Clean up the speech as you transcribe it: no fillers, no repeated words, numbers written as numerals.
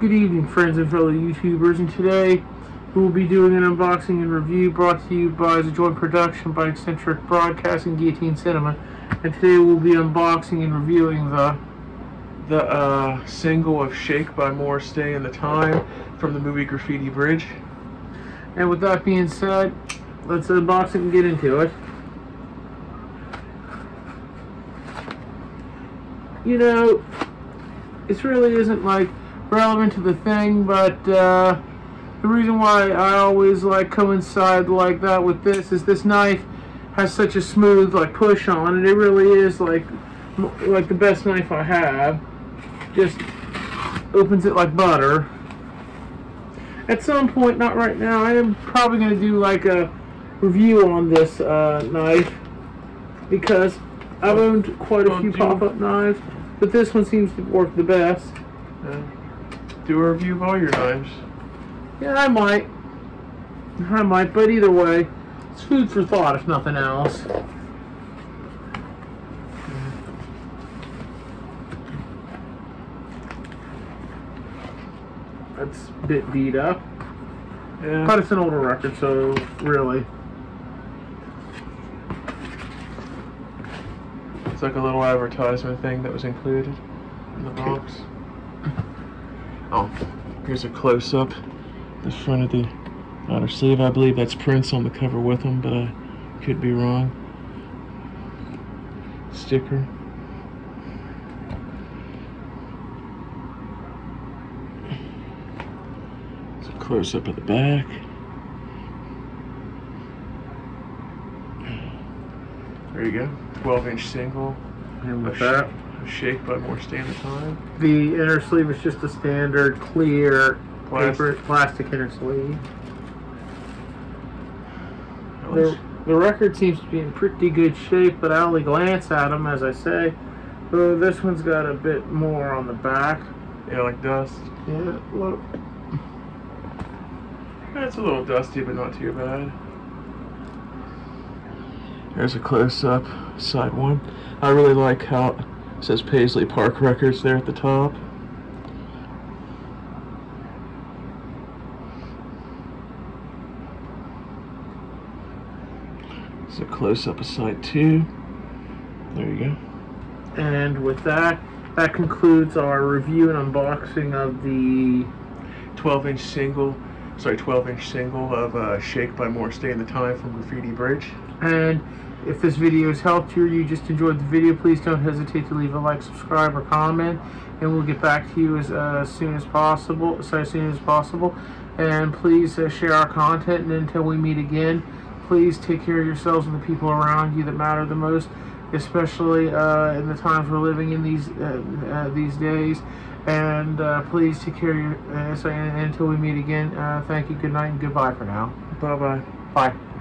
Good evening, friends and fellow YouTubers, and today we will be doing an unboxing and review brought to you by the joint production by Eccentric Broadcasting, Guillotine Cinema. And today we'll be unboxing and reviewing the single of Shake by Morris Day and The Time from the movie Graffiti Bridge. And with that being said, let's unbox it and get into it. You know, it really isn't like relevant to the thing, but the reason why I always like coincide like that with this is this knife has such a smooth like push on it. It really is like the best knife I have. Just opens it like butter. At some point, not right now, I am probably going to do like a review on this knife, because I've owned quite a few pop-up knives, but this one seems to work the best. Do a review of all your knives. Yeah, I might, but either way, it's food for thought if nothing else. That's a bit beat up. Yeah. But it's an older record, so really. It's like a little advertisement thing that was included in the box. Oh, here's a close-up. The front of the outer sleeve. I believe that's Prince on the cover with him, but I could be wrong. Sticker. It's a close-up of the back. There you go. 12-inch single. And with that, Shake by Morris Day and The Time. The inner sleeve is just a standard clear plastic inner sleeve. The record seems to be in pretty good shape, but I only glance at them, as I say. Though this one's got a bit more on the back. Yeah, like dust. Yeah, look. It's a little dusty, but not too bad. Here's a close-up, side one. I really like how it says Paisley Park Records there at the top. It's a close-up of side two. There you go. And with that, that concludes our review and unboxing of the 12-inch single of Shake by Morris Day and The Time from Graffiti Bridge. And if this video has helped you or you just enjoyed the video, please don't hesitate to leave a like, subscribe, or comment, and we'll get back to you as soon as possible. And please share our content, and until we meet again, please take care of yourselves and the people around you that matter the most, especially in the times we're living in these days. And please take care of yourself, and until we meet again, thank you, good night, and goodbye for now. Bye-bye. Bye.